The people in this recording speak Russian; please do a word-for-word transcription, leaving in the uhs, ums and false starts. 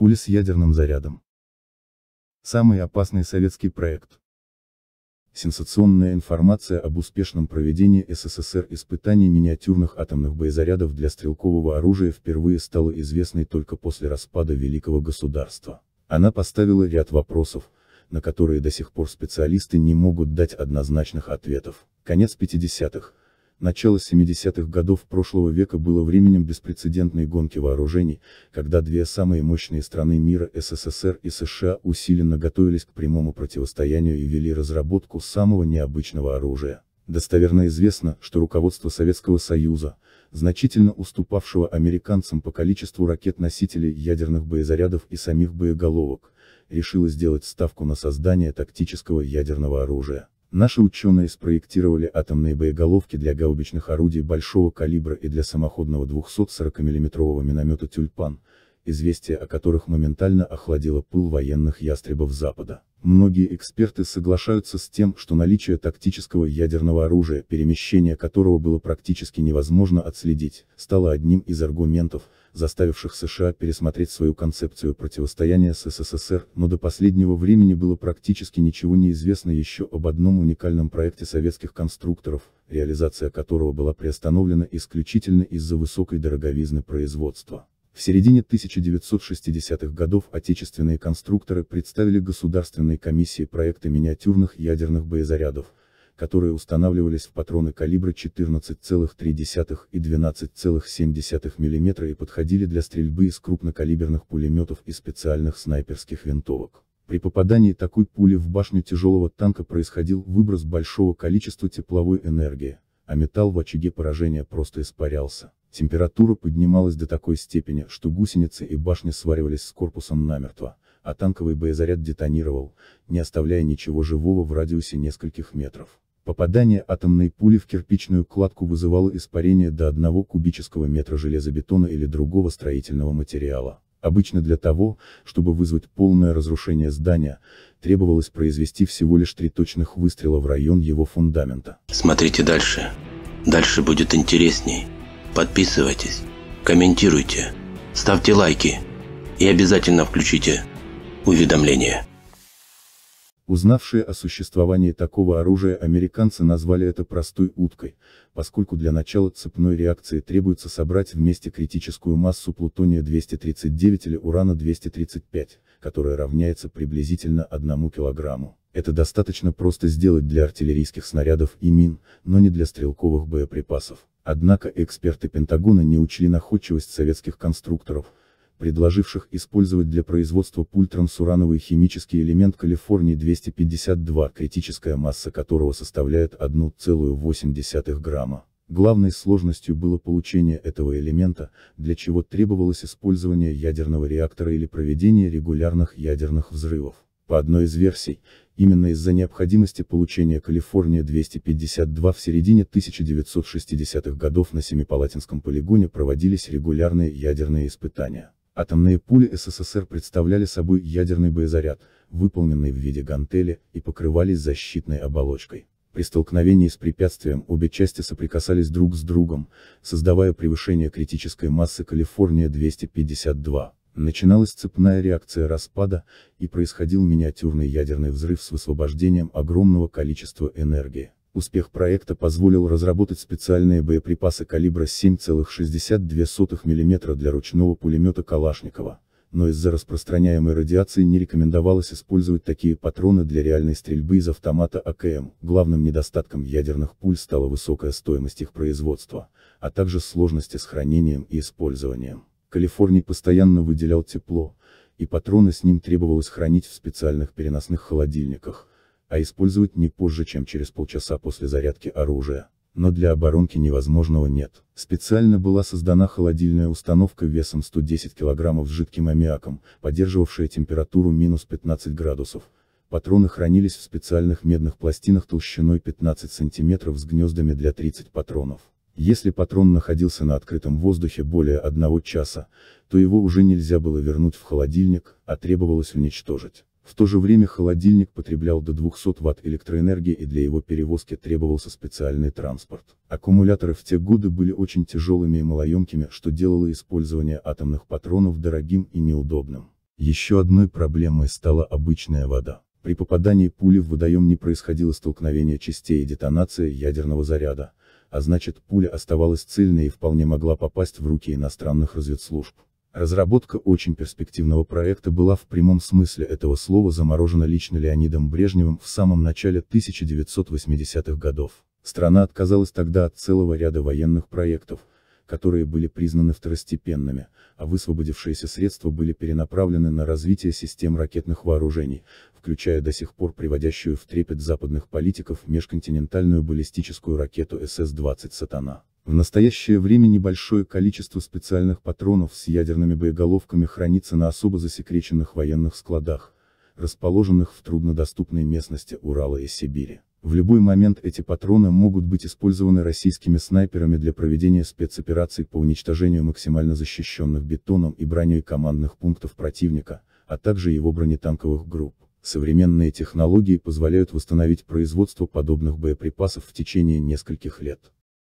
Пули с ядерным зарядом. Самый опасный советский проект. Сенсационная информация об успешном проведении СССР испытаний миниатюрных атомных боезарядов для стрелкового оружия впервые стала известной только после распада великого государства. Она поставила ряд вопросов, на которые до сих пор специалисты не могут дать однозначных ответов. Конец пятидесятых, начало семидесятых годов прошлого века было временем беспрецедентной гонки вооружений, когда две самые мощные страны мира, СССР и США, усиленно готовились к прямому противостоянию и вели разработку самого необычного оружия. Достоверно известно, что руководство Советского Союза, значительно уступавшего американцам по количеству ракет-носителей, ядерных боезарядов и самих боеголовок, решило сделать ставку на создание тактического ядерного оружия. Наши ученые спроектировали атомные боеголовки для гаубичных орудий большого калибра и для самоходного двухсот сорока миллиметрового миномета «Тюльпан», известие о которых моментально охладило пыл военных ястребов Запада. Многие эксперты соглашаются с тем, что наличие тактического ядерного оружия, перемещение которого было практически невозможно отследить, стало одним из аргументов, заставивших США пересмотреть свою концепцию противостояния с СССР, но до последнего времени было практически ничего не известно еще об одном уникальном проекте советских конструкторов, реализация которого была приостановлена исключительно из-за высокой дороговизны производства. В середине тысяча девятьсот шестидесятых годов отечественные конструкторы представили Государственной комиссии проекты миниатюрных ядерных боезарядов, которые устанавливались в патроны калибра четырнадцать и три десятых и двенадцать и семь десятых миллиметра и подходили для стрельбы из крупнокалиберных пулеметов и специальных снайперских винтовок. При попадании такой пули в башню тяжелого танка происходил выброс большого количества тепловой энергии, а металл в очаге поражения просто испарялся. Температура поднималась до такой степени, что гусеницы и башня сваривались с корпусом намертво, а танковый боезаряд детонировал, не оставляя ничего живого в радиусе нескольких метров. Попадание атомной пули в кирпичную кладку вызывало испарение до одного кубического метра железобетона или другого строительного материала. Обычно для того, чтобы вызвать полное разрушение здания, требовалось произвести всего лишь три точных выстрела в район его фундамента. Смотрите дальше. Дальше будет интересней. Подписывайтесь, комментируйте, ставьте лайки и обязательно включите уведомления. Узнавшие о существовании такого оружия американцы назвали это простой уткой, поскольку для начала цепной реакции требуется собрать вместе критическую массу плутония двести тридцать девять или урана двести тридцать пять, которая равняется приблизительно одному килограмму. Это достаточно просто сделать для артиллерийских снарядов и мин, но не для стрелковых боеприпасов. Однако эксперты Пентагона не учли находчивость советских конструкторов, предложивших использовать для производства пуль трансурановый химический элемент Калифорния двести пятьдесят два, критическая масса которого составляет одна целая восемь десятых грамма. Главной сложностью было получение этого элемента, для чего требовалось использование ядерного реактора или проведение регулярных ядерных взрывов. По одной из версий, именно из-за необходимости получения Калифорния двести пятьдесят два в середине тысяча девятьсот шестидесятых годов на Семипалатинском полигоне проводились регулярные ядерные испытания. Атомные пули СССР представляли собой ядерный боезаряд, выполненный в виде гантели, и покрывались защитной оболочкой. При столкновении с препятствием обе части соприкасались друг с другом, создавая превышение критической массы Калифорния двести пятьдесят два. Начиналась цепная реакция распада, и происходил миниатюрный ядерный взрыв с высвобождением огромного количества энергии. Успех проекта позволил разработать специальные боеприпасы калибра семь и шестьдесят две сотых миллиметра для ручного пулемета Калашникова, но из-за распространяемой радиации не рекомендовалось использовать такие патроны для реальной стрельбы из автомата А К М. Главным недостатком ядерных пуль стала высокая стоимость их производства, а также сложности с хранением и использованием. Калифорний постоянно выделял тепло, и патроны с ним требовалось хранить в специальных переносных холодильниках, а использовать не позже, чем через полчаса после зарядки оружия. Но для оборонки невозможного нет. Специально была создана холодильная установка весом сто десять килограммов с жидким аммиаком, поддерживавшая температуру минус пятнадцать градусов. Патроны хранились в специальных медных пластинах толщиной пятнадцать сантиметров с гнездами для тридцати патронов. Если патрон находился на открытом воздухе более одного часа, то его уже нельзя было вернуть в холодильник, а требовалось уничтожить. В то же время холодильник потреблял до двухсот ватт электроэнергии, и для его перевозки требовался специальный транспорт. Аккумуляторы в те годы были очень тяжелыми и малоемкими, что делало использование атомных патронов дорогим и неудобным. Еще одной проблемой стала обычная вода. При попадании пули в водоем не происходило столкновение частей и детонация ядерного заряда, а значит, пуля оставалась цельной и вполне могла попасть в руки иностранных разведслужб. Разработка очень перспективного проекта была в прямом смысле этого слова заморожена лично Леонидом Брежневым в самом начале тысяча девятьсот восьмидесятых годов. Страна отказалась тогда от целого ряда военных проектов, которые были признаны второстепенными, а высвободившиеся средства были перенаправлены на развитие систем ракетных вооружений, включая до сих пор приводящую в трепет западных политиков межконтинентальную баллистическую ракету эс эс двадцать «Сатана». В настоящее время небольшое количество специальных патронов с ядерными боеголовками хранится на особо засекреченных военных складах, расположенных в труднодоступной местности Урала и Сибири. В любой момент эти патроны могут быть использованы российскими снайперами для проведения спецопераций по уничтожению максимально защищенных бетоном и броней командных пунктов противника, а также его бронетанковых групп. Современные технологии позволяют восстановить производство подобных боеприпасов в течение нескольких лет.